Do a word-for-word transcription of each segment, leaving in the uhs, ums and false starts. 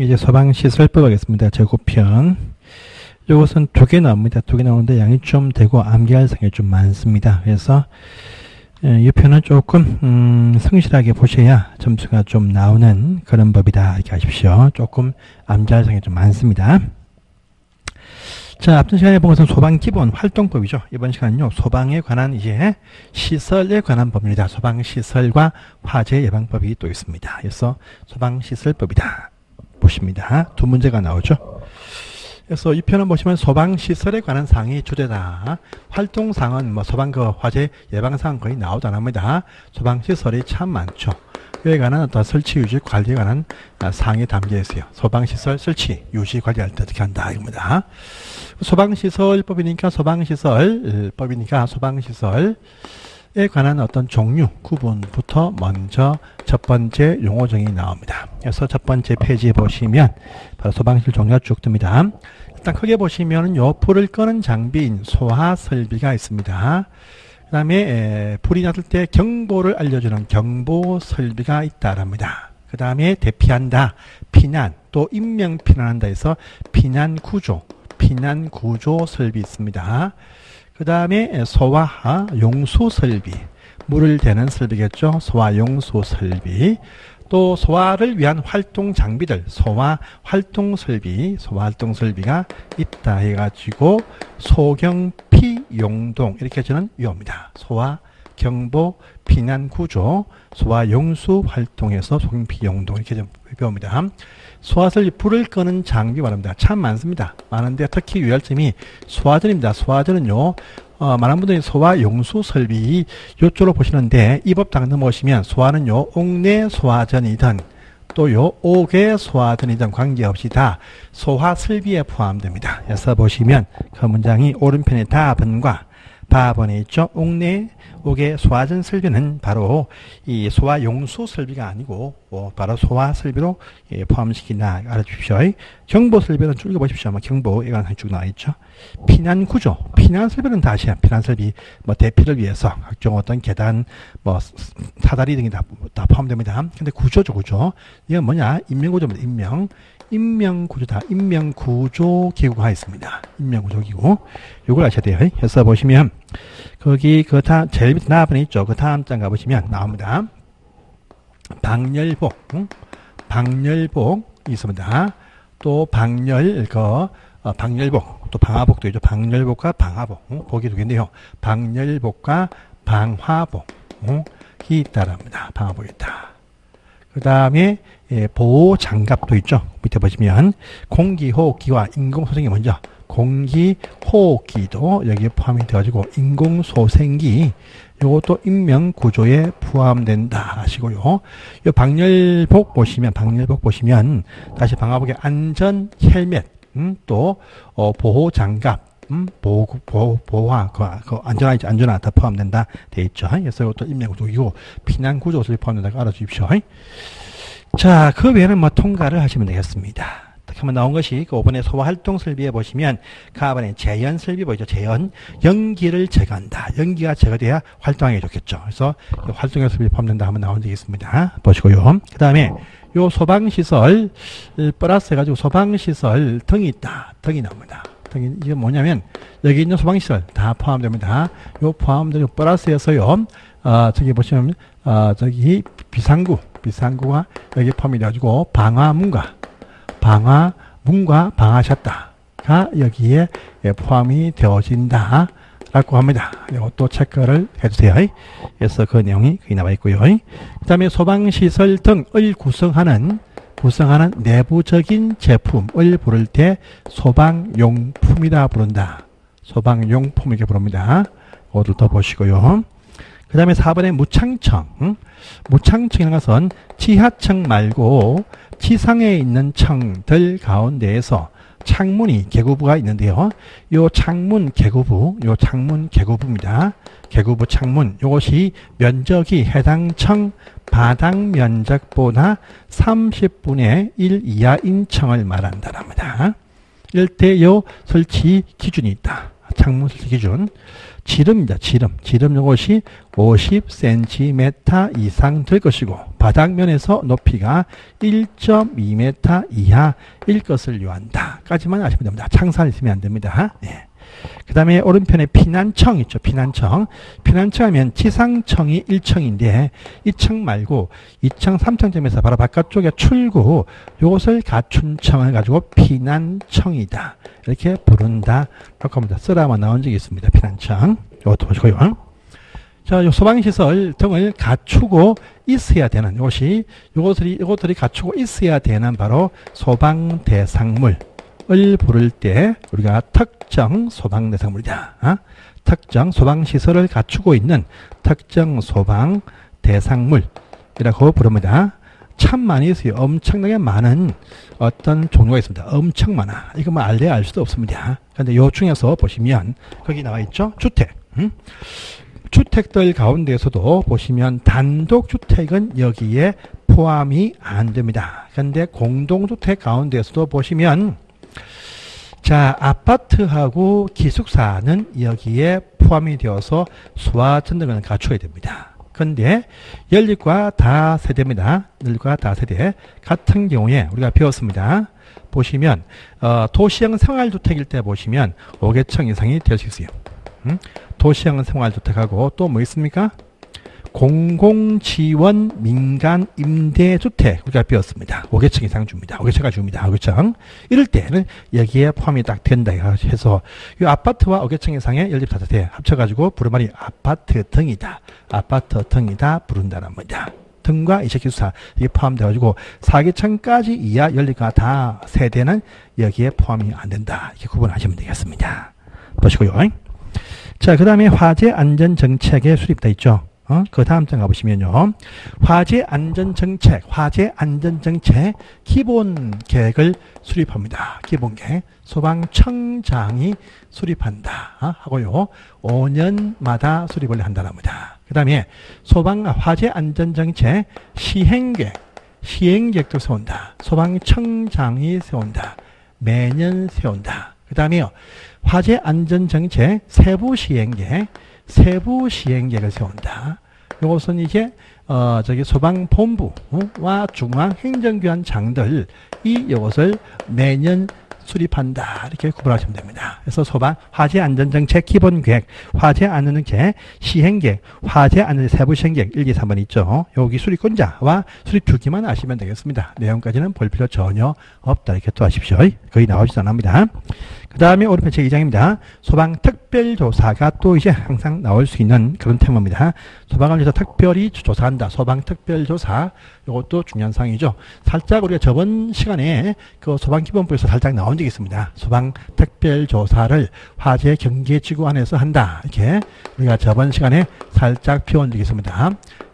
이제 소방시설법 하겠습니다. 제곱편. 요것은 두 개 나옵니다. 두 개 나오는데 양이 좀 되고 암기할 상이 좀 많습니다. 그래서 이 편은 조금 음, 성실하게 보셔야 점수가 좀 나오는 그런 법이다. 이렇게 아십시오. 조금 암기할 상이 좀 많습니다. 자, 앞전 시간에 본 것은 소방기본 활동법이죠. 이번 시간은요, 소방에 관한 이제 시설에 관한 법입니다. 소방시설과 화재 예방법이 또 있습니다. 그래서 소방시설법이다. 보십니다. 두 문제가 나오죠. 그래서 이 편은 보시면 소방시설에 관한 사항이 주제다. 활동사항은 뭐 소방 그 화재 예방사항 거의 나오지 않습니다. 소방시설이 참 많죠. 그에 관한 어떤 설치, 유지, 관리에 관한 사항이 담겨 있어요. 소방시설 설치, 유지, 관리할 때 어떻게 한다, 이겁니다. 소방시설법이니까 소방시설법이니까 소방시설에 관한 어떤 종류, 구분부터 먼저 첫 번째 용어정의 나옵니다. 그래서 첫 번째 페이지에 보시면 바로 소방시설 종류가 쭉 뜹니다. 일단 크게 보시면 요 불을 끄는 장비인 소화설비가 있습니다. 그 다음에 불이 났을 때 경보를 알려주는 경보설비가 있다랍니다. 그 다음에 대피한다, 피난, 또 인명피난한다 해서 피난구조, 피난구조설비 있습니다. 그 다음에 소화, 용수설비, 물을 대는 설비겠죠. 소화, 용수설비. 또 소화를 위한 활동 장비들, 소화 활동 설비, 소화 활동 설비가 있다 해가지고 소경피 용동 이렇게 저는 외웁니다. 소화 경보 피난 구조, 소화 용수 활동에서 소경피 용동 이렇게 좀 배웁니다. 소화설비 불을 끄는 장비 말합니다. 참 많습니다. 많은데 특히 유의할점이 소화전입니다. 소화전은요. 어, 많은 분들이 소화 용수 설비 요쪽으로 보시는데 이 법 딱 넘어오시면 소화는요 옥내 소화전이든 또요 옥외 소화전이든 관계없이 다 소화 설비에 포함됩니다. 그래서 보시면 그 문장이 오른편에 답은과 바번에 있죠. 옥내 옥외 소화전 설비는 바로 이 소화 용수 설비가 아니고 어, 바로 소화 설비로 예, 포함시키나 알아주십시오. 경보 설비는 줄여 보십시오. 뭐 경보 이건 한쪽 나와 있죠. 피난 구조, 피난 설비는 다시야. 피난 설비, 뭐 대피를 위해서 각종 어떤 계단, 뭐 사다리 등이 다, 다 포함됩니다. 근데 구조죠, 구조. 이건 뭐냐? 인명 구조입니다. 인명, 인명 구조다. 인명 구조 기구가 있습니다. 인명 구조 기구. 요걸 아셔야 돼요. 해서 보시면 거기 그 다음 제일 밑에 나번에 있죠. 그 다음 장 가보시면 나옵니다. 방열복, 방열복 있습니다. 또 방열, 그 방열복, 또 방화복도 있죠. 방열복과 방화복, 복이 두 개인데요. 방열복과 방화복이 있다랍니다. 방화복이 있다. 그 다음에 보호 장갑도 있죠. 밑에 보시면 공기 호흡기와 인공 소생기 먼저. 공기 호흡기도 여기에 포함이 되어지고 인공 소생기. 요것도 인명구조에 포함된다 하시고요. 요 방열복 보시면 방열복 보시면 다시 방화복의 안전 헬멧, 음, 또 어, 보호 장갑, 음, 보호 보호 보호화 그, 그 안전하지 안전화 다 포함된다 돼 있죠. 그래서 요것도 인명구조이고 피난구조에 포함된다고 알아주십시오. 자, 그 외에는 뭐 통과를 하시면 되겠습니다. 한번 나온 것이 그 오 번의 소화활동 설비에 보시면 가번에 재연 설비 보이죠. 재연 연기를 제거한다. 연기가 제거돼야 활동하기 좋겠죠. 그래서 활동형 설비 포함된다 한번 나온 적이 있습니다. 보시고요. 그 다음에 요 소방시설 플러스 해가지고 소방시설 등이 있다. 등이 나옵니다. 등이 이게 뭐냐면 여기 있는 소방시설 다 포함됩니다. 요 포함된 요 플러스에서요. 어, 저기 보시면 어, 저기 비상구 비상구가 여기 포함이 돼가지고 방화문과 방화, 문과 방화샷다가 여기에 포함이 되어진다 라고 합니다. 이것도 체크를 해주세요. 그래서 그 내용이 거기 나와 있고요. 그 다음에 소방시설 등을 구성하는 구성하는 내부적인 제품을 부를 때 소방용품이라 부른다. 소방용품 이렇게 부릅니다. 이것도 더 보시고요. 그 다음에 사 번에 무창청. 무창청이라는 것은 지하층 말고 지상에 있는 층들 가운데에서 창문이 개구부가 있는데요. 요 창문 개구부, 요 창문 개구부입니다. 개구부 창문, 요것이 면적이 해당 층 바닥 면적보다 삼십분의 일 이하인 층을 말한다랍니다. 이럴 때 요 설치 기준이 있다. 창문 설치 기준. 지름입니다. 지름. 지름 요것이 오십 센티미터 이상 될 것이고 바닥면에서 높이가 일 점 이 미터 이하일 것을 요한다. 까지만 아시면 됩니다. 창살 있으면 안 됩니다. 네. 그 다음에 오른편에 피난청 있죠. 피난청. 피난청 하면 지상청이 일 층인데 이 층 말고 이 층, 삼 층쯤에서 바로 바깥쪽에 출구 요것을 갖춘청을 가지고 피난청이다. 이렇게 부른다. 라고 합니다. 쓰라마 나온 적이 있습니다. 피난청. 요것도 보시고요. 자, 요 소방시설 등을 갖추고 있어야 되는 요것이 요것들이, 요것들이 갖추고 있어야 되는 바로 소방 대상물. 을 부를 때 우리가 특정 소방 대상물이다. 어? 특정 소방 시설을 갖추고 있는 특정 소방 대상물이라고 부릅니다. 참 많이 있어요. 엄청나게 많은 어떤 종류가 있습니다. 엄청 많아. 이것만 알려야 알 수도 없습니다. 그런데 요 중에서 보시면 거기 나와 있죠. 주택. 응? 주택들 가운데에서도 보시면 단독주택은 여기에 포함이 안 됩니다. 그런데 공동주택 가운데에서도 보시면 자, 아파트하고 기숙사는 여기에 포함이 되어서 수화전등을 갖춰야 됩니다. 그런데 연립과 다세대입니다. 연립과 다세대 같은 경우에 우리가 배웠습니다. 보시면 어, 도시형 생활주택일 때 보시면 다섯 개층 이상이 될 수 있어요. 음? 도시형 생활주택하고 또 뭐 있습니까? 공공지원 민간 임대주택 우리가 배웠습니다. 다섯 개층 이상 줍니다. 다섯 개층까지 줍니다. 다섯 개층 이럴 때는 여기에 포함이 딱 된다 해서 이 아파트와 다섯 개층 이상의 연립 다세대 합쳐가지고 부르말이 아파트 등이다. 아파트 등이다 부른다는 겁니다. 등과 이식기숙사 이게 포함돼가지고 사 개층까지 이하 연립과 다 세대는 여기에 포함이 안 된다. 이렇게 구분하시면 되겠습니다. 보시고요. 자, 그 다음에 화재 안전 정책에 수립돼 있죠. 어? 그 다음 장 가보시면요. 화재 안전 정책, 화재 안전 정책 기본 계획을 수립합니다. 기본 계획. 소방청장이 수립한다. 어? 하고요. 오 년마다 수립을 한다는 겁니다. 그 다음에 소방, 화재 안전 정책 시행 계획. 시행 계획도 세운다. 소방청장이 세운다. 매년 세운다. 그 다음에 화재 안전 정책 세부 시행 계획. 세부 시행계획을 세운다. 이것은 이제 어 저기 소방본부와 중앙행정기관장들이 이것을 매년 수립한다. 이렇게 구분하시면 됩니다. 그래서 소방 화재 안전정책 기본계획, 화재 안전정책 시행계획, 화재 안전정책 세부 시행계획 일, 이, 삼 번 있죠. 여기 수립권자와 수립주기만 아시면 되겠습니다. 내용까지는 볼 필요 전혀 없다. 이렇게 또 하십시오. 거의 나오지도 않습니다. 그 다음에 오른편 제 이 장입니다. 소방특별조사가 또 이제 항상 나올 수 있는 그런 테마입니다. 소방관에서 특별히 조사한다. 소방특별조사. 이것도 중요한 사항이죠. 살짝 우리가 저번 시간에 그 소방기본법에서 살짝 나온 적이 있습니다. 소방특별조사를 화재경계지구 안에서 한다. 이렇게 우리가 저번 시간에 살짝 배운 적이 있습니다.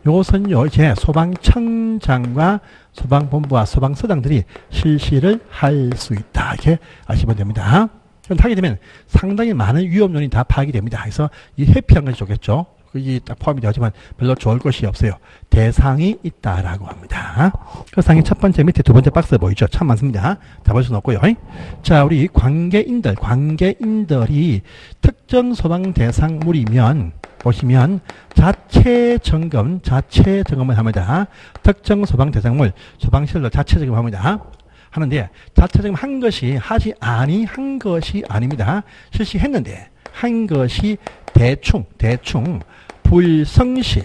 이것은요, 이제 소방청장과 소방본부와 소방서장들이 실시를 할 수 있다. 이렇게 아시면 됩니다. 그럼 하게 되면 상당히 많은 위험 요인이 다 파악이 됩니다. 그래서 이 회피한 것이 좋겠죠. 이게 딱 포함이 되지만 별로 좋을 것이 없어요. 대상이 있다라고 합니다. 그 상의 첫 번째 밑에 두 번째 박스 보이죠? 참 많습니다. 다 볼 수는 없고요. 자, 우리 관계인들, 관계인들이 특정 소방 대상물이면 보시면 자체 점검, 자체 점검을 합니다. 특정 소방 대상물, 소방시설로 자체 점검합니다. 하는데 자체 점검한 것이 하지 아니한 것이 아닙니다. 실시했는데 한 것이 대충 대충 불성실,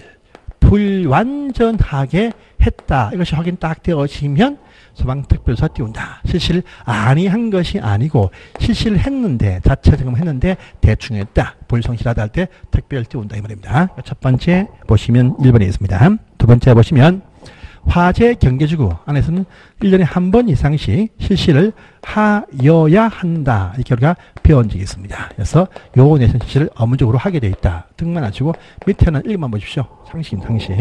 불완전하게 했다. 이것이 확인 딱 되어지면 소방특별조사 띄운다. 실시를 아니한 것이 아니고 실시를 했는데 자체 점검했는데 대충 했다. 불성실하다 할 때 특별 띄운다 이 말입니다. 첫 번째 보시면 일 번에 있습니다. 두 번째 보시면 화재 경계지구 안에서는 일 년에 한 번 이상씩 실시를 하여야 한다. 이렇게 우리가 배운 적이 있습니다. 그래서 요 내신 실시를 업무적으로 하게 되어 있다. 등만 아시고 밑에는 일만 보십시오. 상식입니다. 상식.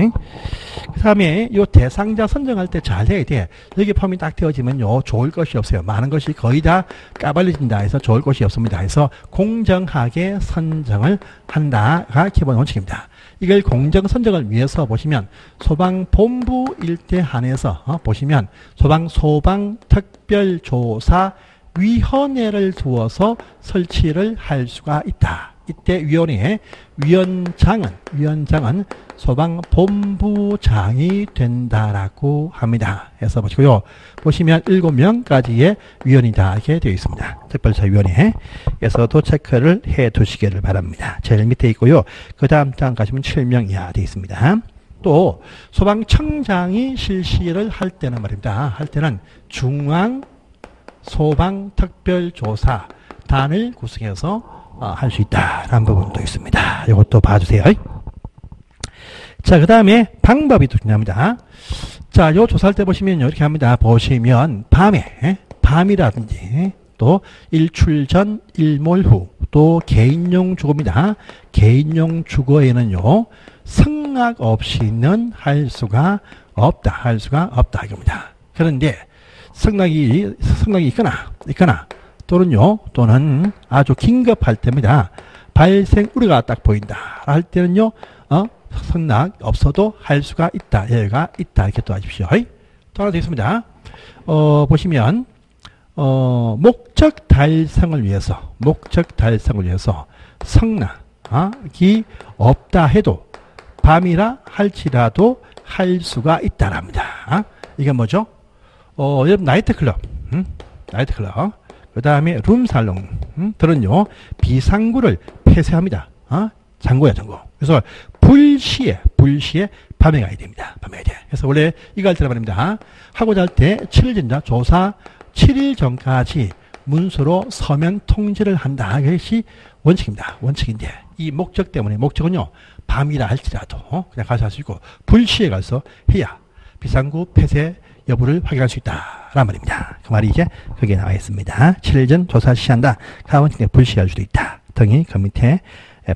그 다음에 요 대상자 선정할 때 잘해야 돼. 여기 포함이 딱 되어지면 요 좋을 것이 없어요. 많은 것이 거의 다 까발려진다 해서 좋을 것이 없습니다. 해서 공정하게 선정을 한다가 기본 원칙입니다. 이걸 공정 선정을 위해서 보시면 소방본부 일대 한해서 어, 보시면 소방 소방특별조사위원회를 두어서 설치를 할 수가 있다. 이때 위원회 위원장은 위원장은 소방본부장이 된다라고 합니다. 해서 보시고요. 보시면 일곱 명까지의 위원이다 이렇게 되어 있습니다. 특별사위원회에서도 체크를 해 두시기를 바랍니다. 제일 밑에 있고요. 그 다음 장 가시면 칠 명 이하 되어 있습니다. 또 소방청장이 실시를 할 때는 말입니다. 할 때는 중앙소방특별조사단을 구성해서 할 수 있다라는 부분도 있습니다. 이것도 봐주세요. 자, 그 다음에 방법이 또 중요합니다. 자, 요 조사할 때 보시면 이렇게 합니다. 보시면 밤에, 밤이라든지 또 일출 전, 일몰 후, 또 개인용 주거입니다. 개인용 주거에는요, 승낙 없이는 할 수가 없다, 할 수가 없다 이겁니다. 그런데 승낙이 승낙이 있거나 있거나. 또는요, 또는 아주 긴급할 때입니다. 발생 우려가 딱 보인다. 할 때는요, 어, 승낙 없어도 할 수가 있다. 여유가 있다. 이렇게 또 하십시오. 또 하나 되겠습니다. 어, 보시면, 어, 목적 달성을 위해서, 목적 달성을 위해서 승낙이 없다 해도 밤이라 할지라도 할 수가 있다랍니다. 어? 이게 뭐죠? 어, 여러분, 나이트클럽, 응? 나이트클럽. 그 다음에 룸살롱들은요 비상구를 폐쇄합니다. 어? 잠궈야 잠궈. 그래서 불시에 불시에 밤에 가야 됩니다. 밤에 가야 돼. 그래서 원래 이거 할 때는 말입니다. 하고 잘 때 칠 일입니다. 조사 칠 일 전까지 문서로 서면 통지를 한다. 이것이 원칙입니다. 원칙인데 이 목적 때문에 목적은요 밤이라 할지라도 그냥 가서 할 수 있고 불시에 가서 해야 비상구 폐쇄 여부를 확인할 수 있다라는 말입니다. 그 말이 이제 거기에 나와 있습니다. 칠 일 전 조사 시한다. 가원칙에 불시할 수도 있다. 등이 그 밑에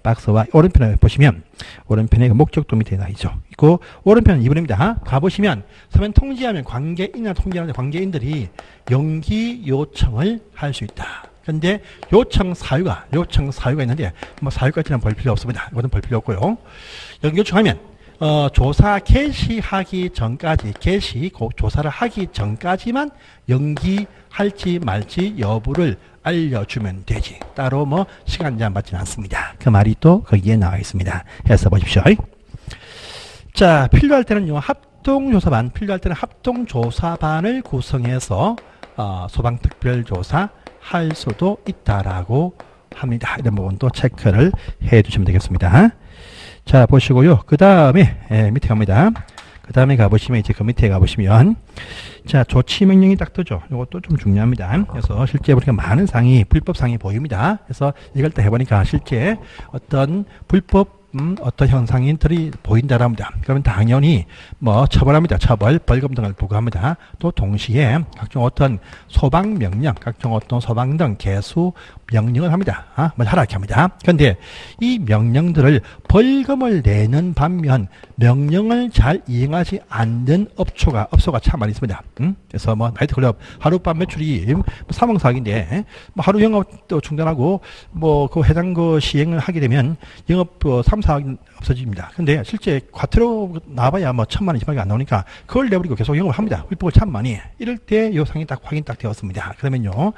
박스와 오른편에 보시면 오른편에 그 목적도 밑에 나 있죠. 있고 오른편은 이 번입니다. 가보시면 서면 통지하면 관계인이나 통지하는 관계인들이 연기 요청을 할 수 있다. 그런데 요청 사유가 요청 사유가 있는데 뭐 사유까지는 볼 필요 없습니다. 이거는 볼 필요 없고요. 연기 요청하면 어, 조사 개시하기 전까지, 개시, 조사를 하기 전까지만 연기할지 말지 여부를 알려주면 되지. 따로 뭐 시간 제한 받지는 않습니다. 그 말이 또 거기에 나와 있습니다. 해서 보십시오. 자, 필요할 때는요, 합동조사반, 필요할 때는 합동조사반을 구성해서 어, 소방특별조사 할 수도 있다라고 합니다. 이런 부분도 체크를 해 주시면 되겠습니다. 자, 보시고요. 그 다음에, 예, 밑에 갑니다. 그 다음에 가보시면, 이제 그 밑에 가보시면, 자, 조치명령이 딱 뜨죠. 이것도 좀 중요합니다. 그래서 실제 보니까 많은 상이, 불법상이 보입니다. 그래서 이걸 딱 해보니까 실제 어떤 불법, 음, 어떤 현상인들이 보인다랍니다. 그러면 당연히 뭐 처벌합니다. 처벌, 벌금 등을 부과합니다. 또 동시에 각종 어떤 소방명령, 각종 어떤 소방 등 개수 명령을 합니다. 아, 뭐 하라 이렇게 합니다. 그런데 이 명령들을 벌금을 내는 반면 명령을 잘 이행하지 않는 업소가 업소가 참 많이 있습니다. 음? 그래서 뭐 나이트클럽 하룻밤 매출이 삼억 사억인데 뭐 하루 영업 또 중단하고 뭐 그 해당 그 시행을 하게 되면 영업 삼 사항이 없어집니다. 근데 실제 과태료 나와봐야 뭐 천만 원 이만이 안 나오니까 그걸 내버리고 계속 영업을 합니다. 불법을 참 많이. 이럴 때 요 상이 딱 확인 딱 되었습니다. 그러면요,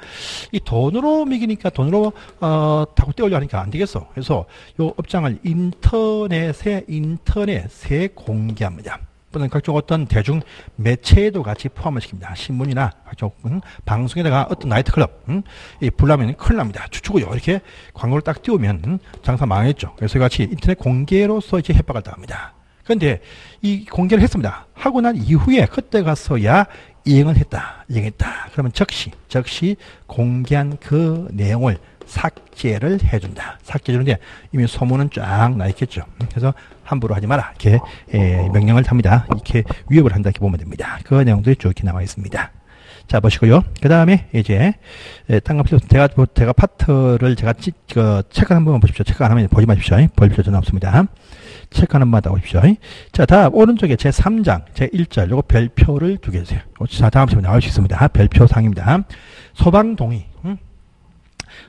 이 돈으로 미기니까 돈으로 어, 자꾸 떼올려 하니까 안 되겠어. 그래서 요 업장을 인터넷에 인터넷에 공개합니다. 또는 각종 어떤 대중 매체에도 같이 포함을 시킵니다. 신문이나 각종 음, 방송에다가 어떤 나이트클럽, 음, 이 불나면 큰일 납니다. 추추고요. 이렇게 광고를 딱 띄우면 음, 장사 망했죠. 그래서 같이 인터넷 공개로서 이렇게 협박을 당합니다. 그런데 이 공개를 했습니다. 하고 난 이후에 그때 가서야 이행을 했다, 이행했다. 그러면 즉시 즉시 공개한 그 내용을 삭제를 해준다. 삭제해주는데 이미 소문은 쫙 나 있겠죠. 그래서 함부로 하지 마라. 이렇게 에, 명령을 합니다. 이렇게 위협을 한다. 이렇게 보면 됩니다. 그 내용들이 쭉 이렇게 나와 있습니다. 자, 보시고요. 그 다음에 이제 땅값 제가 제가 파트를 제가 찌, 그 체크 한 번만 보십시오. 체크 안 하면 보지 마십시오. 볼 필요 전혀 없습니다. 체크하는 마다 오십시오. 자, 다음 오른쪽에 제 삼 장, 제 일 절 요거 별표를 두 개 주세요. 자, 다음 시간에 나올 수 있습니다. 별표 상입니다. 소방 동의. 응?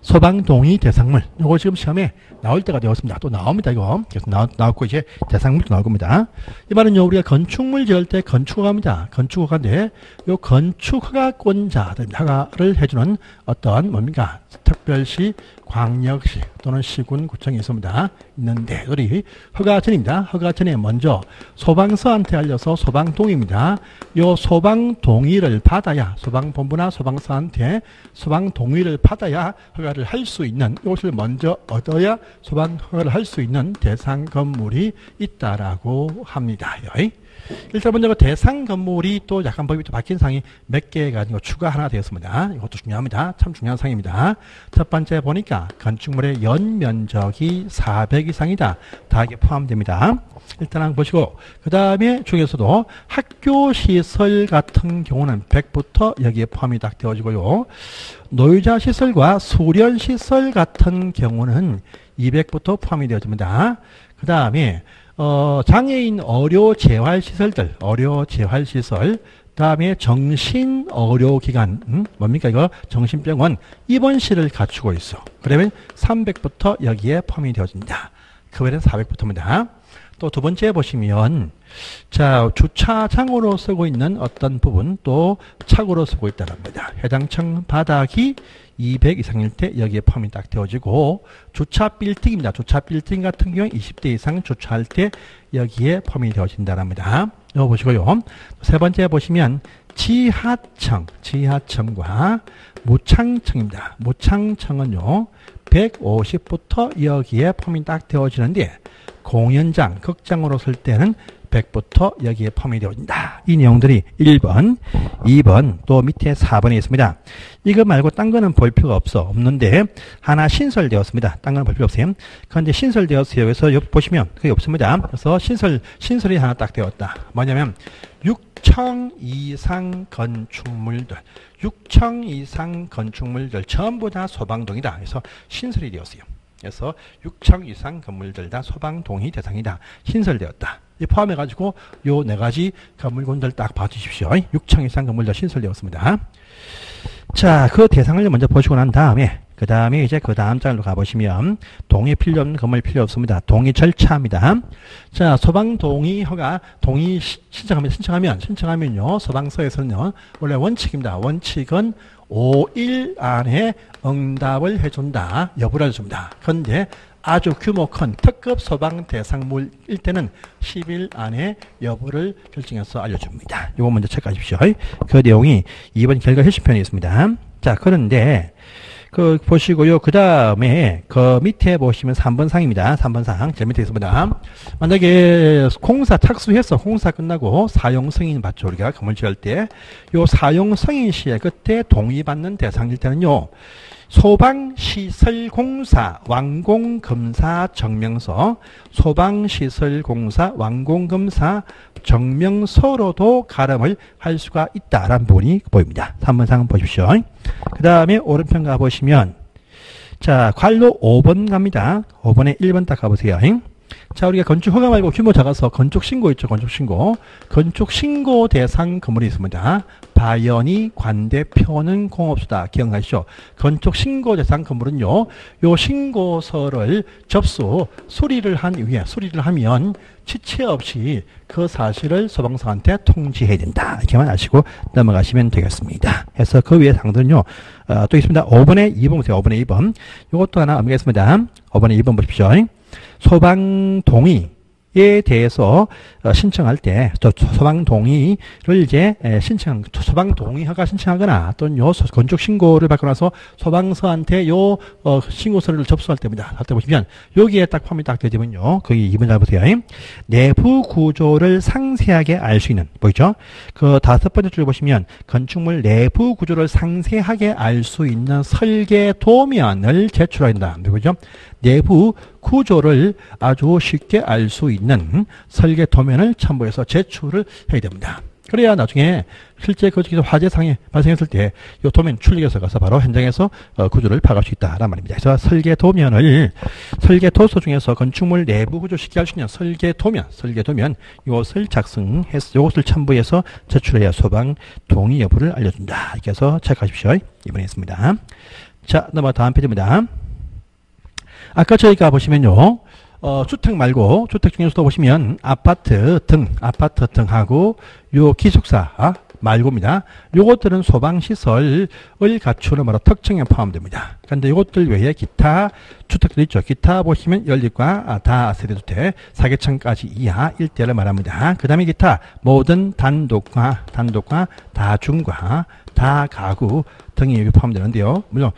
소방동의 대상물. 요거 지금 시험에 나올 때가 되었습니다. 또 나옵니다, 이거. 계속 나, 나왔고, 이제 대상물도 나올 겁니다. 이 말은요, 우리가 건축물 지을 때 건축허가입니다. 건축허가인데, 요 건축허가권자들을 해주는 어떤 뭡니까? 특별시, 광역시 또는 시군, 구청이 있습니다. 있는데, 우리 허가전입니다. 허가전에 먼저 소방서한테 알려서 소방동의입니다. 요 소방동의를 받아야, 소방본부나 소방서한테 소방동의를 받아야 허가를 할 수 있는, 이것을 먼저 얻어야 소방허가를 할 수 있는 대상 건물이 있다라고 합니다. 일단 먼저 대상 건물이 또 약간 법이 또 바뀐 상이 몇 개가 추가 하나 되었습니다. 이것도 중요합니다. 참 중요한 상입니다. 첫 번째 보니까 건축물의 연면적이 사백 이상이다. 다 이게 포함됩니다. 일단 한번 보시고, 그 다음에 중에서도 학교시설 같은 경우는 백부터 여기에 포함이 딱 되어지고요. 노유자시설과 수련시설 같은 경우는 이백부터 포함이 되어집니다. 그 다음에 어, 장애인 어려재활시설들, 어려재활시설, 다음에 정신어려기관, 음? 뭡니까 이거? 정신병원 입원실을 갖추고 있어. 그러면 삼백부터 여기에 포함이 되어진다. 그 외에는 사백부터입니다. 또 두 번째 보시면, 자, 주차장으로 쓰고 있는 어떤 부분, 또 착으로 쓰고 있다는 겁니다. 해당 층 바닥이 이백 이상일 때 여기에 포함이 딱 되어지고, 주차 빌딩입니다. 주차 빌딩 같은 경우는 이십 대 이상 주차할 때 여기에 포함이 되어진다랍니다. 이거 보시고요. 세 번째 보시면 지하층, 지하층과 무창층입니다. 무창층은요, 백오십부터 여기에 포함이 딱 되어지는데, 공연장, 극장으로 쓸 때는 백부터 여기에 포함이 되어진다. 이 내용들이 일 번, 이 번, 또 밑에 사 번에 있습니다. 이거 말고 딴 거는 볼 필요가 없어. 없는데, 하나 신설되었습니다. 딴 거는 볼 필요 없어요. 그런데 신설되었어요. 그래서 여기 보시면, 그게 없습니다. 그래서 신설, 신설이 하나 딱 되었다. 뭐냐면, 육 층 이상 건축물들, 육 층 이상 건축물들, 전부 다 소방동이다. 그래서 신설이 되었어요. 그래서 육 층 이상 건물들 다 소방동의 대상이다. 신설되었다. 이 포함해가지고 요 네 가지 건물군들 딱 봐주십시오. 육 층 이상 건물들 신설되었습니다. 자, 그 대상을 먼저 보시고 난 다음에, 그 다음에 이제 그 다음 장으로 가보시면 동의 필요 없는 건물 필요 없습니다. 동의 절차입니다. 자, 소방동의 허가 동의 신청하면 신청하면 신청하면요, 소방서에서는요, 원래 원칙입니다. 원칙은 오 일 안에 응답을 해준다, 여부를 해줍니다. 그런데 아주 규모 큰 특급 소방 대상물일 때는 십 일 안에 여부를 결정해서 알려줍니다. 이거 먼저 체크하십시오. 그 내용이 이번 결과 해시편에 있습니다. 자, 그런데 그 보시고요. 그 다음에 그 밑에 보시면 삼 번 상입니다. 삼 번 상 제일 밑에 있습니다. 만약에 공사 착수해서 공사 끝나고 사용 승인 받죠. 우리가 건물 지을 때 요 사용 승인 시에 그때 동의받는 대상일 때는요, 소방시설공사 완공검사 증명서, 소방시설공사 완공검사 증명서로도 가름을 할 수가 있다라는 부분이 보입니다. 삼 번 상 보십시오. 그 다음에 오른편 가보시면, 자, 관로 오 번 갑니다. 오 번에 일 번 딱 가보세요. 자, 우리가 건축허가 말고 규모 작아서 건축신고 있죠. 건축신고. 건축신고 대상 건물이 있습니다. 바연이 관대표는 공업수다. 기억나시죠? 건축신고 대상 건물은요, 요 신고서를 접수, 수리를 한 이후에, 수리를 하면 지체 없이 그 사실을 소방서한테 통지해야 된다. 이렇게만 아시고 넘어가시면 되겠습니다. 해서 그 위에 상들은요, 어, 또 있습니다. 오 번에 이 번 보세요. 오 번에 이 번. 요것도 하나 넘기겠습니다. 오 번에 이 번 보십시오. 소방동의에 대해서 신청할 때, 소방동의를 이제 신청, 소방동의 허가 신청하거나 또는 요 건축 신고를 받고 나서 소방서한테 요 신고서를 접수할 때입니다. 할 때 보시면 여기에 딱 포함이 딱 되지면요, 거기 이 번 잘 보세요. 내부 구조를 상세하게 알 수 있는, 보이죠? 그 다섯 번째 줄 보시면 건축물 내부 구조를 상세하게 알 수 있는 설계 도면을 제출해야 된다. 누구죠? 내부 구조를 아주 쉽게 알 수 있는 설계 도면을 첨부해서 제출을 해야 됩니다. 그래야 나중에 실제 거기서 화재상에 발생했을 때 이 도면 출력해서 가서 바로 현장에서 구조를 파악할 수 있다란 말입니다. 그래서 설계 도면을, 설계 도서 중에서 건축물 내부 구조 쉽게 할 수 있는 설계 도면, 설계 도면 이것을 작성해서 이것을 첨부해서 제출해야 소방 동의 여부를 알려준다. 이렇게 해서 체크하십시오. 이번에 있습니다. 자, 넘어가 다음 페이지입니다. 아까 저희가 보시면요. 어, 주택 말고 주택 중에서도 보시면 아파트 등, 아파트 등하고 요 기숙사 아, 말고입니다. 요것들은 소방시설을 갖추는 뭐라 특징에 포함됩니다. 그런데 요것들 외에 기타 주택들 있죠. 기타 보시면 연립과 아, 다 세대주택 사 계층까지 이하 일대를 말합니다. 그 다음에 기타 모든 단독과 단독과 다중과 다가구 등이 여기 포함되는데요. 물론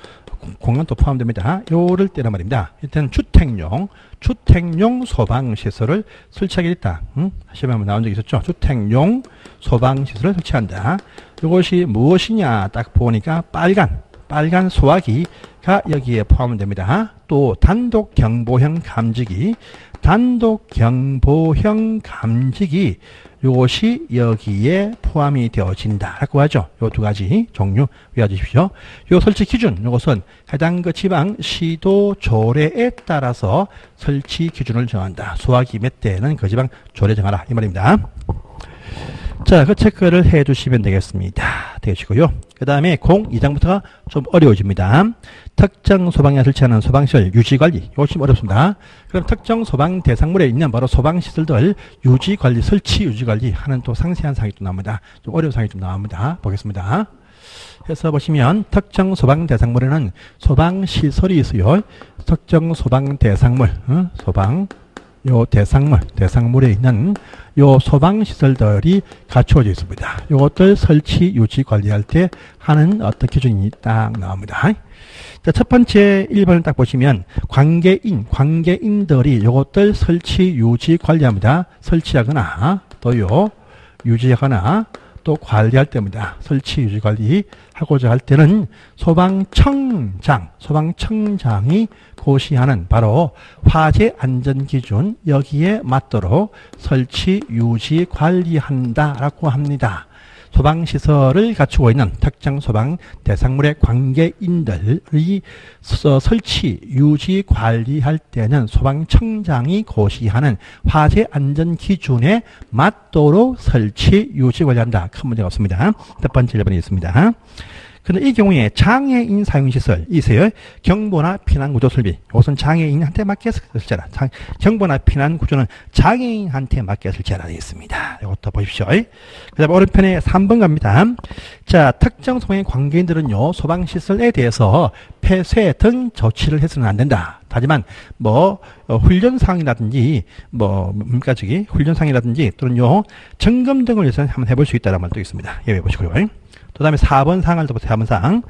공간도 포함됩니다. 요럴 때란 말입니다. 일단 주택용, 주택용 소방시설을 설치하겠다. 응? 시험에 한번 나온 적이 있었죠. 주택용 소방시설을 설치한다. 이것이 무엇이냐 딱 보니까 빨간, 빨간 소화기가 여기에 포함됩니다. 또 단독 경보형 감지기, 단독 경보형 감지기 요것이 여기에 포함이 되어진다 라고 하죠. 요 두 가지 종류 외워주십시오. 요 설치 기준 요것은 해당 그 지방 시도 조례에 따라서 설치 기준을 정한다. 소화기 몇 대는 그 지방 조례 정하라 이 말입니다. 자, 그 체크를 해 주시면 되겠습니다. 되시고요. 그 다음에 공 이 장부터가 좀 어려워집니다. 특정 소방에 설치하는 소방시설 유지관리. 이것이 좀 어렵습니다. 그럼 특정 소방 대상물에 있는 바로 소방시설들 유지관리, 설치 유지관리 하는 또 상세한 사항이 좀 나옵니다. 좀 어려운 사항이 좀 나옵니다. 보겠습니다. 해서 보시면 특정 소방 대상물에는 소방시설이 있어요. 특정 소방 대상물, 어? 소방. 요 대상물, 대상물에 있는 요 소방시설들이 갖추어져 있습니다. 요것들 설치, 유지, 관리할 때 하는 어떤 기준이 딱 나옵니다. 자, 첫 번째 일 번을 딱 보시면 관계인, 관계인들이 요것들 설치, 유지, 관리합니다. 설치하거나 또요 유지하거나 또 관리할 때입니다. 설치, 유지, 관리하고자 할 때는 소방청장, 소방청장이 고시하는 바로 화재 안전 기준 여기에 맞도록 설치, 유지, 관리한다라고 합니다. 소방시설을 갖추고 있는 특정 소방 대상물의 관계인들이 설치, 유지, 관리할 때는 소방청장이 고시하는 화재 안전 기준에 맞도록 설치, 유지, 관리한다. 큰 문제가 없습니다. 첫 번째 일 번이 있습니다. 근데 이 경우에 장애인 사용시설, 이세요 경보나 피난구조 설비. 이것은 장애인한테 맞게 설치하라. 장, 경보나 피난구조는 장애인한테 맞게 설치하라 되어 있습니다. 이것도 보십시오. 그 다음에 오른편에 삼 번 갑니다. 자, 특정 소방의 관계인들은요, 소방시설에 대해서 폐쇄 등 조치를 해서는 안 된다. 하지만 뭐 어, 훈련상이라든지 뭐 문과적이 훈련상이라든지 또는요 점검 등을 위해서 한번 해볼 수 있다는 말도 있습니다. 예외 보시고요. 그 다음에 사 번 상을 또 보세요. 사 번 상.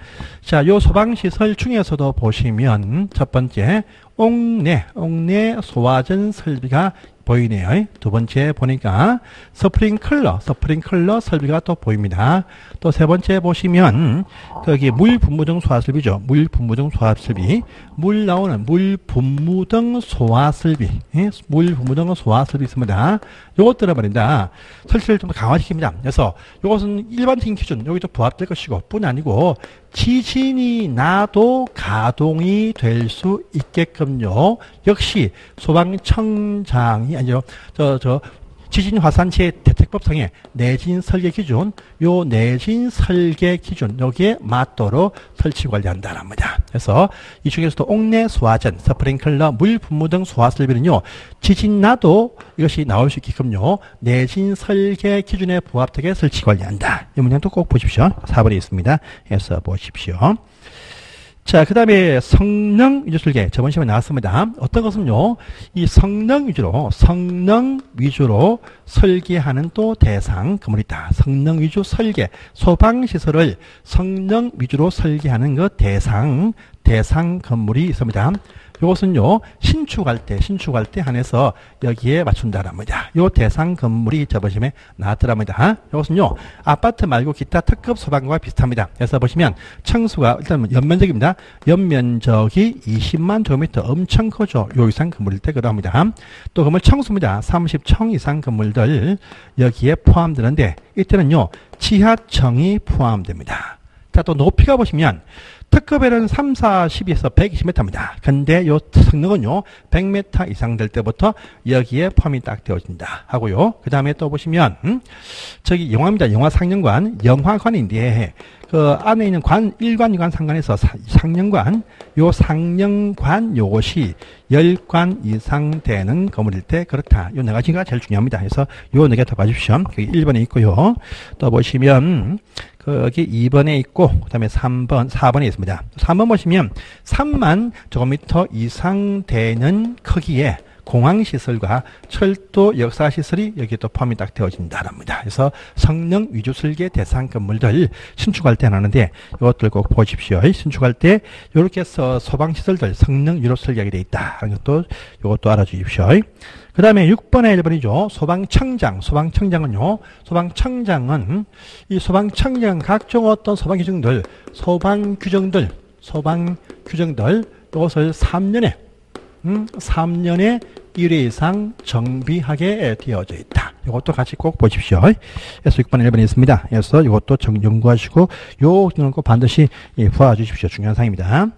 자, 요 소방시설 중에서도 보시면 첫 번째 옥내, 옥내 소화전 설비가 보이네요. 두 번째 보니까 스프링클러, 스프링클러 설비가 또 보입니다. 또 세 번째 보시면 거기 물 분무등 소화 설비죠. 물 분무등 소화 설비, 물 나오는 물 분무등 소화 설비, 예? 물 분무등 소화 설비 있습니다. 요것들은 말입니다. 설치를 좀 강화시킵니다. 그래서 요것은 일반적인 기준 여기도 부합될 것이고 뿐 아니고 지진이 나도 가동이 될 수 있게끔요. 역시 소방청장이 아니죠. 저, 저 지진화산재 대책법상의 내진 설계 기준, 요 내진 설계 기준 여기에 맞도록 설치 관리한다는 겁니다. 그래서 이 중에서도 옥내 소화전, 스프링클러, 물 분무 등 소화 설비는요 지진 나도 이것이 나올 수 있게끔요 내진 설계 기준에 부합되게 설치 관리한다. 이 문장도 꼭 보십시오. 사 번이 있습니다. 해서 보십시오. 자, 그 다음에 성능 위주 설계. 저번 시간에 나왔습니다. 어떤 것은요, 이 성능 위주로, 성능 위주로 설계하는 또 대상 건물이 있다. 성능 위주 설계. 소방시설을 성능 위주로 설계하는 그 대상, 대상 건물이 있습니다. 이것은요, 신축할 때, 신축할 때 한해서 여기에 맞춘다랍니다. 요 대상 건물이 저번 시간에 나왔더랍니다. 이것은요, 아파트 말고 기타 특급 소방과 비슷합니다. 그래서 보시면, 층수가 일단 연면적입니다. 연면적이 이십만 제곱미터 엄청 크죠. 요 이상 건물일 때 그럽니다. 또 건물 청수입니다. 삼십 층 이상 건물들 여기에 포함되는데, 이때는요, 지하층이 포함됩니다. 자, 또 높이가 보시면, 테크벨은 삼, 사, 십이에서 백이십 미터입니다. 근데 요 성능은요, 백 미터 이상 될 때부터 여기에 펌이 딱 되어진다 하고요. 그 다음에 또 보시면, 음? 저기 영화입니다. 영화 상영관, 영화관인데, 그 안에 있는 관, 일 관, 이 관 상관에서 사, 상영관, 요 상영관 요것이 십 관 이상 되는 건물일 때 그렇다. 요 네 가지가 제일 중요합니다. 그래서 요 네 개 더 봐주십시오. 여기 일 번에 있고요. 또 보시면, 거기 이 번에 있고, 그 다음에 삼 번, 사 번에 있습니다. 삼 번 보시면, 삼만 제곱미터 이상 되는 크기에 공항시설과 철도 역사시설이 여기 또 포함이 딱 되어진다랍니다. 그래서 성능 위주 설계 대상 건물들 신축할 때는 하는데 이것들 꼭 보십시오. 신축할 때 이렇게 해서 소방시설들 성능 위주 설계하게 되어 있다. 이것도, 이것도 알아주십시오. 그 다음에 육 번에 일 번이죠. 소방청장. 소방청장은요. 소방청장은 이 소방청장 각종 어떤 소방규정들, 소방규정들, 소방규정들 이것을 삼 년에 음, 삼 년에 일 회 이상 정비하게 되어져 있다. 이것도 같이 꼭 보십시오. 그래서 육 번, 일 번이 있습니다. 그래서 이것도 연구하시고 요거는 꼭 반드시 예, 봐주십시오. 중요한 사항입니다.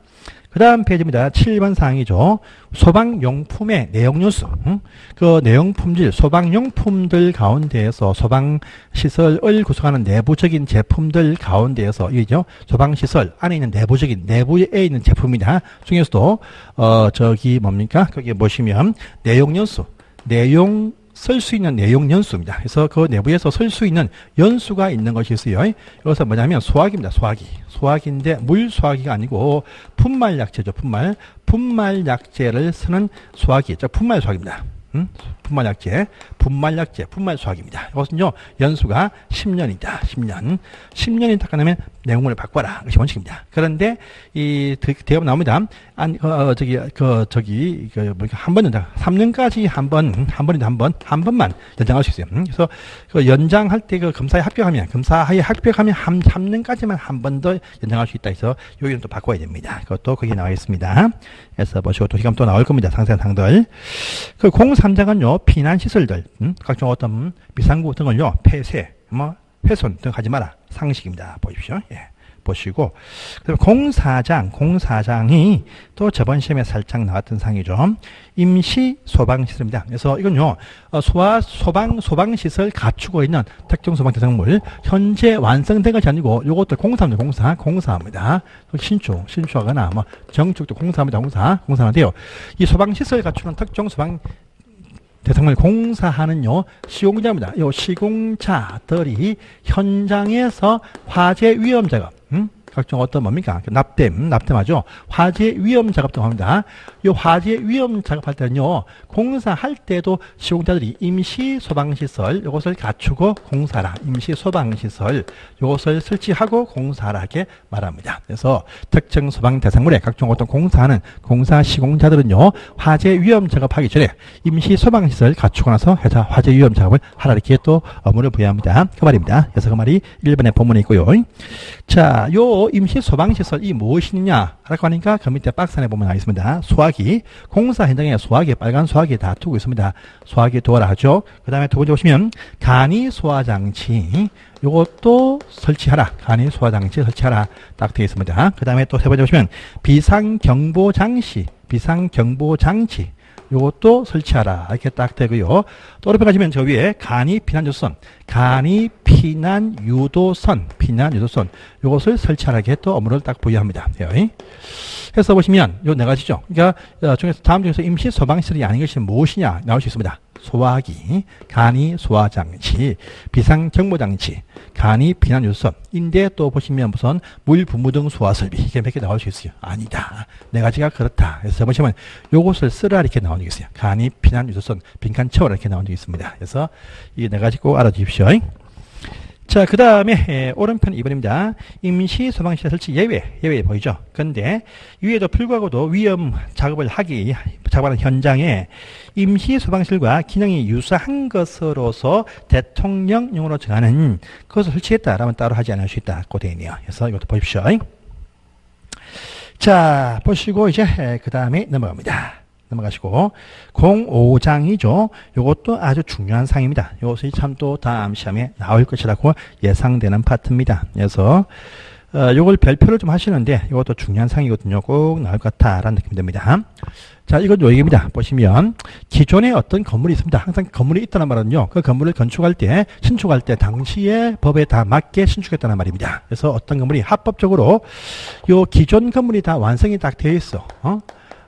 그 다음 페이지입니다. 칠 번 사항이죠. 소방용품의 내용요소. 음? 그 내용품질, 소방용품들 가운데에서 소방시설을 구성하는 내부적인 제품들 가운데에서, 이죠. 소방시설 안에 있는 내부적인, 내부에 있는 제품이나 중에서도, 어, 저기 뭡니까? 거기에 보시면 내용요소, 내용, 쓸 수 있는 내용 연수입니다. 그래서 그 내부에서 쓸 수 있는 연수가 있는 것이 있어요. 이것은 뭐냐면 소화기입니다. 소화기. 소화기인데 물 소화기가 아니고 분말 약재죠. 분말. 분말 약재를 쓰는 소화기. 즉 분말 소화기입니다. 음? 분말 약재. 분말 약재. 분말 소화기입니다. 이것은요. 연수가 십 년이다. 십 년. 십 년이 닦아내면 내용물을 바꿔라. 그것이 원칙입니다. 그런데 이 대업 나옵니다. 안, 어, 저기, 그, 저기, 그, 한 번 연장, 삼 년까지 한 번, 한 번인데 한 번, 한 번만 연장할 수 있어요. 그래서 그 연장할 때 그 검사에 합격하면, 검사에 합격하면 한, 삼 년까지만 한 번 더 연장할 수 있다 해서 여기는 또 바꿔야 됩니다. 그것도 거기에 나와 있습니다. 그래서 보시고 또 시간 또 나올 겁니다. 상세한 사항들. 그 공삼 장은요, 피난시설들, 음? 각종 어떤 비상구 등을요, 폐쇄, 뭐, 훼손 등 하지 마라. 상식입니다. 보십시오. 예. 보시고. 그다음 공사 장, 공사 장이 또 저번 시험에 살짝 나왔던 상이죠. 임시 소방시설입니다. 그래서 이건요, 소화, 소방, 소방시설 갖추고 있는 특정 소방대상물, 현재 완성된 것이 아니고, 요것도 공사입니다. 공사, 공사입니다. 신축, 신축하거나, 뭐, 정축도 공사입니다. 공사, 공사인데요. 이 소방시설 갖추는 특정 소방, 대상물 공사하는요, 시공자입니다. 요 시공자들이 현장에서 화재 위험 작업, 음? 각종 어떤 뭡니까? 납땜, 납땜하죠? 화재 위험 작업 등 합니다. 요 화재 위험 작업할 때는요, 공사할 때도 시공자들이 임시 소방시설, 요것을 갖추고 공사라, 임시 소방시설, 요것을 설치하고 공사하게 말합니다. 그래서 특정 소방 대상물에 각종 어떤 공사하는 공사 시공자들은요, 화재 위험 작업하기 전에 임시 소방시설 갖추고 나서 회사 화재 위험 작업을 하라, 이렇게 또 업무를 부여합니다. 그 말입니다. 그래서 그 말이 일 번의 본문에 있고요. 자, 요 임시 소방시설이 무엇이냐 라고 하니까 그 밑에 박스 안에 보면 나있습니다. 소화기, 공사 현장에 소화기, 빨간 소화기 다 두고 있습니다. 소화기 도어라 하죠. 그 다음에 두 번째 보시면 간이 소화장치, 요것도 설치하라. 간이 소화장치 설치하라 딱 되어 있습니다. 그 다음에 또 세 번째 보시면 비상경보장치, 비상경보장치 요것도 설치하라. 이렇게 딱 되고요. 또 오른편 가시면 저 위에 간이 피난조선, 간이 피난 유도선, 피난 유도선. 요것을 설치하라게 또 업무를 딱 부여합니다. 예. 해서 보시면 요 네 가지죠. 그러니까 중에서 다음 중에서 임시 소방시설이 아닌 것이 무엇이냐 나올 수 있습니다. 소화기, 간이 소화장치, 비상경보장치, 간이 피난유선, 인데 또 보시면 무슨 물분무등 소화설비, 이게 몇 개 나올 수 있어요. 아니다. 네 가지가 그렇다. 그래서 보시면 요것을 쓰라 이렇게 나온 적이 있어요. 간이 피난유선, 빈칸 채워라 이렇게 나온 적이 있습니다. 그래서 이 네 가지 꼭 알아주십시오. 자, 그 다음에 예, 오른편 이 번입니다. 임시 소방시설 설치 예외, 예외 보이죠? 근데 위에도 불구하고도 위험 작업을 하기, 작업하는 현장에 임시 소방실과 기능이 유사한 것으로서 대통령령으로 정하는 것을 설치했다라면 따로 하지 않을 수 있다. 고대인이요. 그래서 이것도 보십시오. 자, 보시고 이제 예, 그 다음에 넘어갑니다. 넘어가시고 공오 장이죠. 이것도 아주 중요한 사항입니다. 이것이 참 또 다음 시험에 나올 것이라고 예상되는 파트입니다. 그래서 어, 요걸 별표를 좀 하시는데 이것도 중요한 사항이거든요. 꼭 나올 것 같다라는 느낌이 듭니다. 자, 이건 요 얘기입니다. 보시면 기존에 어떤 건물이 있습니다. 항상 건물이 있다는 말은요, 그 건물을 건축할 때, 신축할 때 당시의 법에 다 맞게 신축했다는 말입니다. 그래서 어떤 건물이 합법적으로 요 기존 건물이 다 완성이 딱 되어 있어. 어?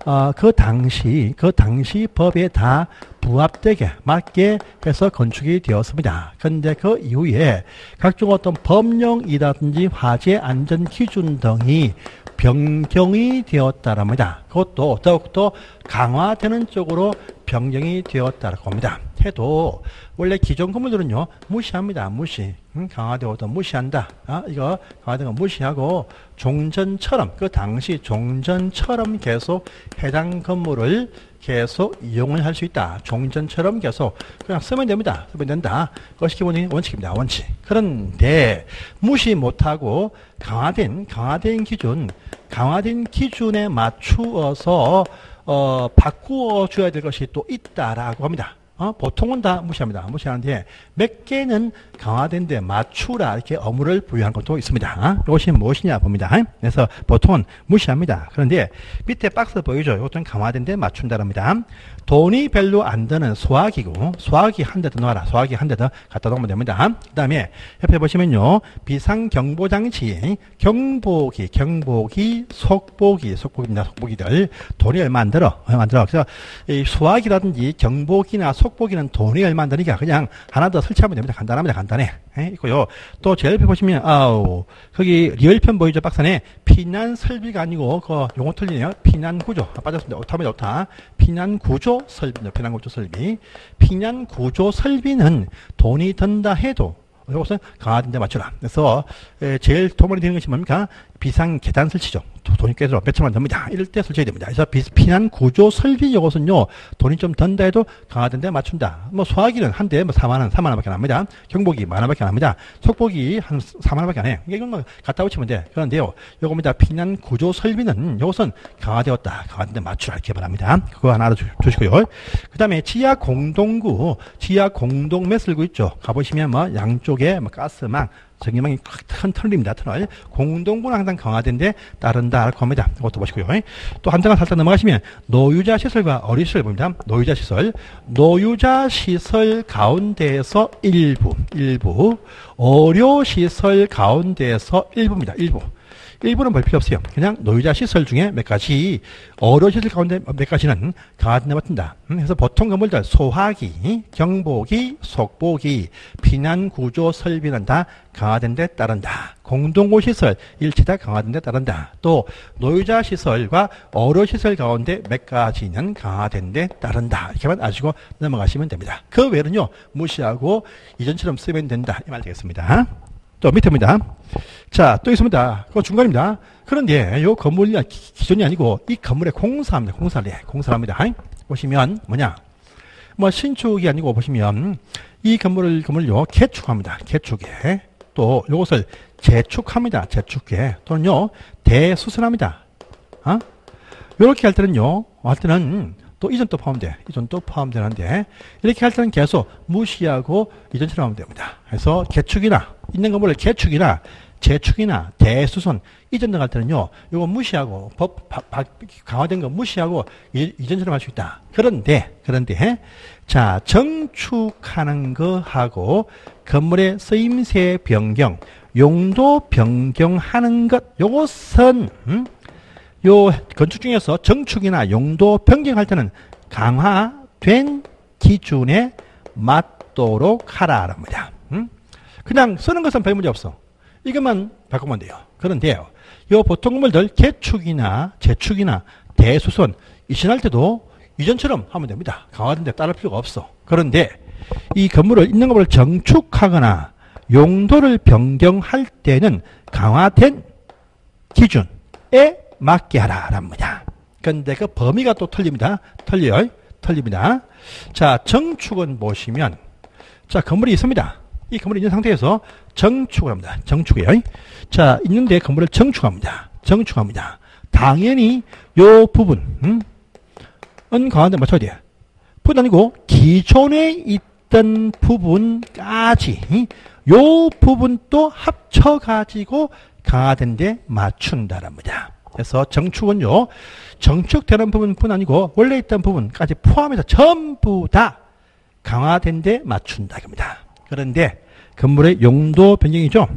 어, 그 당시, 그 당시 법에 다 부합되게 맞게 해서 건축이 되었습니다. 그런데 그 이후에 각종 어떤 법령이라든지 화재 안전 기준 등이 변경이 되었다랍니다. 그것도 더욱더 강화되는 쪽으로 변경이 되었다라고 합니다. 해도 원래 기존 건물들은요, 무시합니다. 무시. 응? 강화되어도 무시한다. 아, 이거 강화된 거 무시하고 종전처럼, 그 당시 종전처럼 계속 해당 건물을 계속 이용을 할 수 있다. 종전처럼 계속 그냥 쓰면 됩니다. 쓰면 된다. 그것이 기본적인 원칙입니다. 원칙. 그런데 무시 못하고 강화된, 강화된 기준, 강화된 기준에 맞추어서 어, 바꾸어 줘야 될 것이 또 있다라고 합니다. 어? 보통은 다 무시합니다. 무시하는데 몇 개는 강화된 데 맞추라 이렇게 업무를 부여한 것도 있습니다. 어? 이것이 무엇이냐 봅니다. 그래서 보통은 무시합니다. 그런데 밑에 박스 보이죠? 이것은 강화된 데 맞춘다랍니다. 돈이 별로 안 드는 소화기고, 소화기 한 대 더 넣어라. 소화기 한 대 더 갖다 놓으면 됩니다. 그 다음에 옆에 보시면요, 비상경보장치, 경보기, 경보기, 속보기, 속보기입니다. 속보기들 돈이 얼마 안 들어, 얼마 안 들어. 그래서 이 소화기라든지 경보기나 속보기는 돈이 얼마 안 드니까 그냥 하나 더 설치하면 됩니다. 간단합니다. 간단해. 예, 있고요. 또 제일 옆에 보시면, 아우, 거기 리얼편 보이죠? 박스 안에 피난 설비가 아니고, 그 용어 틀리네요. 피난 구조. 아, 빠졌습니다. 옳다면 옳다. 피난 구조 설비입니다. 피난 구조 설비. 피난 구조 설비는 돈이 든다 해도 이것은 강화된 데 맞춰라. 그래서 제일 도움이 되는 것이 뭡니까? 비상 계단 설치죠. 돈이 꽤 들어, 몇천만 듭니다. 이럴 때 설치해야 됩니다. 그래서 피난 구조 설비 이것은요, 돈이 좀 든다 해도 강화된 데 맞춘다. 뭐 소화기는 한 대에 뭐 사만 원, 사만 원밖에 안 합니다. 경보기 만 원밖에 안 합니다. 속보기 한 사만 원밖에 안 해요. 이건 뭐 갖다 붙이면 돼. 그런데요, 요겁니다. 피난 구조 설비는 이것은 강화되었다. 강화된 데 맞추라 이렇게 말합니다. 그거 하나 주시고요. 그 다음에 지하 공동구, 지하 공동 매설구 있죠. 가보시면 뭐 양쪽에 뭐 가스망, 전기망이 큰 터널입니다. 터널. 공동구는 항상 강화된 데 따른다라고 합니다. 이것도 보시고요. 또 한 단어 살짝 넘어가시면 노유자 시설과 어린이 시설 봅니다. 노유자 시설. 노유자 시설 가운데에서 일부, 일부. 어려 시설 가운데에서 일부입니다. 일부. 일부는 볼 필요 없어요. 그냥 노유자 시설 중에 몇 가지, 어려 시설 가운데 몇 가지는 강화된 데 맞춘다. 그래서 보통 건물들 소화기, 경보기, 속보기, 피난구조 설비는 다 강화된 데 따른다. 공동구 시설 일체 다 강화된 데 따른다. 또 노유자 시설과 어려 시설 가운데 몇 가지는 강화된 데 따른다. 이렇게만 아시고 넘어가시면 됩니다. 그 외에는요, 무시하고 이전처럼 쓰면 된다. 이 말 되겠습니다. 또 밑에입니다. 자, 또 있습니다. 그 중간입니다. 그런데 이 건물이 기존이 아니고 이 건물에 공사합니다. 공사를 해. 공사를 합니다. 보시면 뭐냐, 뭐 신축이 아니고 보시면 이 건물을 건물요 개축합니다. 개축에 또 이것을 재축합니다. 재축에 또는요 대수선합니다. 어? 이렇게 할 때는요, 할 때는 또 이전도 포함돼. 이전도 포함되는데 이렇게 할 때는 계속 무시하고 이전처럼 하면 됩니다. 그래서 개축이나 있는 건물을 개축이나 재축이나 대수선, 이전 등할 때는요, 이거 무시하고 법 바, 바, 강화된 거 무시하고 이, 이전처럼 할 수 있다. 그런데 그런데 자, 정축하는 거 하고 건물의 쓰임새 변경, 용도 변경하는 것, 요것은 음? 요 건축 중에서 정축이나 용도 변경할 때는 강화된 기준에 맞도록 하라랍니다. 음? 그냥 쓰는 것은 별 문제 없어. 이것만 바꾸면 돼요. 그런데요, 요 보통 건물들 개축이나 재축이나 대수선 이전할 때도 이전처럼 하면 됩니다. 강화된 데 따를 필요가 없어. 그런데 이 건물을 있는 건물을 정축하거나 용도를 변경할 때는 강화된 기준에 맞게 하라랍니다. 그런데 그 범위가 또 틀립니다. 틀려요. 틀립니다. 자, 정축은 보시면 자, 건물이 있습니다. 이 건물이 있는 상태에서 정축을 합니다. 정축이에요. 자, 있는데 건물을 정축합니다. 정축합니다. 당연히 요 부분은 음? 강화된 데 맞춰야 돼요. 뿐 아니고 기존에 있던 부분까지 요 부분도 합쳐가지고 강화된 데 맞춘다랍니다. 그래서 정축은요, 정축되는 부분뿐 아니고 원래 있던 부분까지 포함해서 전부 다 강화된 데 맞춘다 이겁니다. 그런데 건물의 용도 변경이죠.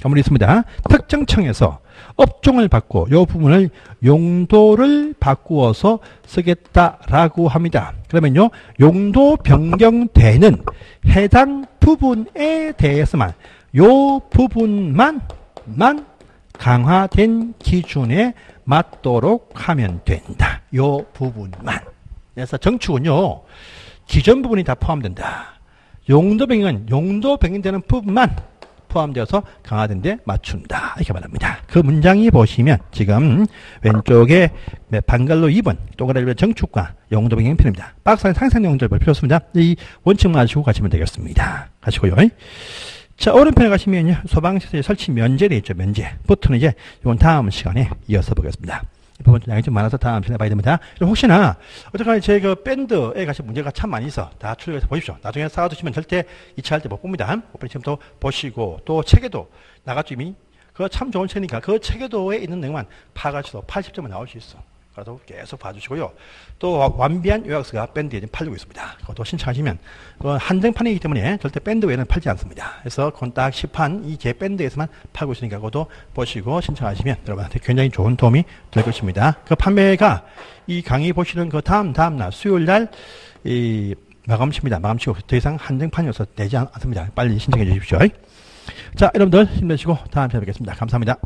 건물이 있습니다. 특정청에서 업종을 바꿔 이 부분을 용도를 바꾸어서 쓰겠다라고 합니다. 그러면요, 용도 변경되는 해당 부분에 대해서만, 이 부분만 만 강화된 기준에 맞도록 하면 된다. 이 부분만. 그래서 정축은요, 기존 부분이 다 포함된다. 용도 변경은 용도 변경되는 부분만 포함되어서 강화된 데 맞춘다. 이렇게 말합니다. 그 문장이 보시면 지금 왼쪽에 반갈로 이 번 또그라리별 정축과 용도 변경 편입니다. 박스 안에 상세 내용들 볼 필요 없습니다. 이 원칙만 아시고 가시면 되겠습니다. 가시고요. 자, 오른편에 가시면요, 소방시설 설치 면제 되어 있죠. 면제 부터는 이제 이건 다음 시간에 이어서 보겠습니다. 이 부분 양이 좀 많아서 다음 시간에 봐야 됩니다. 혹시나 어쨌거나 제 그 밴드에 가시 문제가 참 많이 있어 다 출력해서 보십시오. 나중에 쌓아두시면 절대 이 차 할 때 못 봅니다. 오프닝 지금 또 보시고, 또 체계도 나갔죠. 이미 그거 참 좋은 책이니까 그 체계도에 있는 내용만 파악하셔도 팔십 점은 나올 수 있어. 그래서 계속 봐주시고요. 또 완비한 요약서가 밴드에 지금 팔리고 있습니다. 그것도 신청하시면, 그건 한정판이기 때문에 절대 밴드 외에는 팔지 않습니다. 그래서 그건 딱 시판 이 개 밴드에서만 팔고 있으니까 그것도 보시고 신청하시면 여러분한테 굉장히 좋은 도움이 될 것입니다. 그 판매가 이 강의 보시는 그 다음 다음 날 수요일 날 이 마감치입니다. 마감치고 더 이상 한정판이어서 내지 않습니다. 빨리 신청해 주십시오. 자, 여러분들 힘내시고 다음 시간에 뵙겠습니다. 감사합니다.